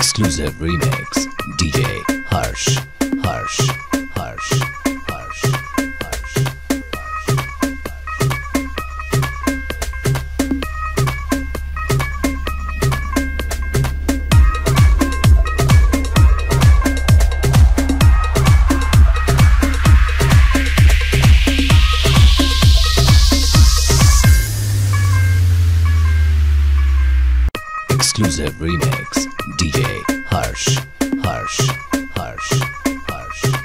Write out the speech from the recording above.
Exclusive remix, DJ Harsh, Harsh, Harsh, Harsh, Harsh, Harsh. Exclusive remix, DJ Harsh, Harsh, Harsh, Harsh.